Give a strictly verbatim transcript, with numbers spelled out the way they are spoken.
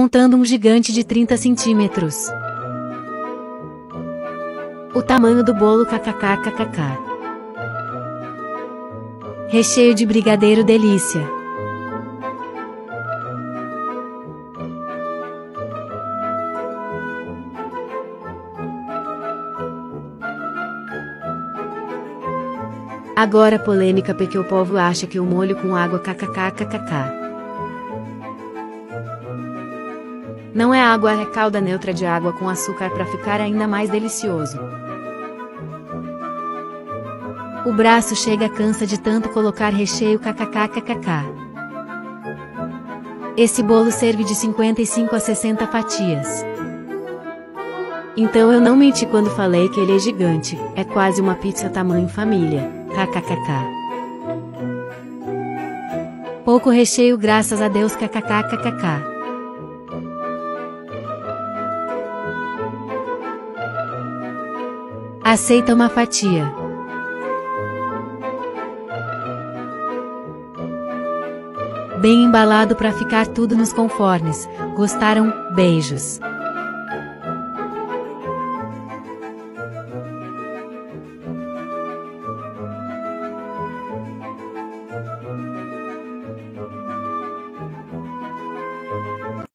montando um gigante de trinta centímetros. O tamanho do bolo kkkkkk. Recheio de brigadeiro delícia. Agora polêmica porque o povo acha que o molho com água kkkkkk. Não é água, é calda neutra de água com açúcar para ficar ainda mais delicioso. O braço chega cansa de tanto colocar recheio kkkkkk. Esse bolo serve de cinquenta e cinco a sessenta fatias. Então eu não menti quando falei que ele é gigante, é quase uma pizza tamanho família, kkkk. Pouco recheio graças a Deus kkkkkk. Aceita uma fatia. Bem embalado para ficar tudo nos conformes. Gostaram? Beijos.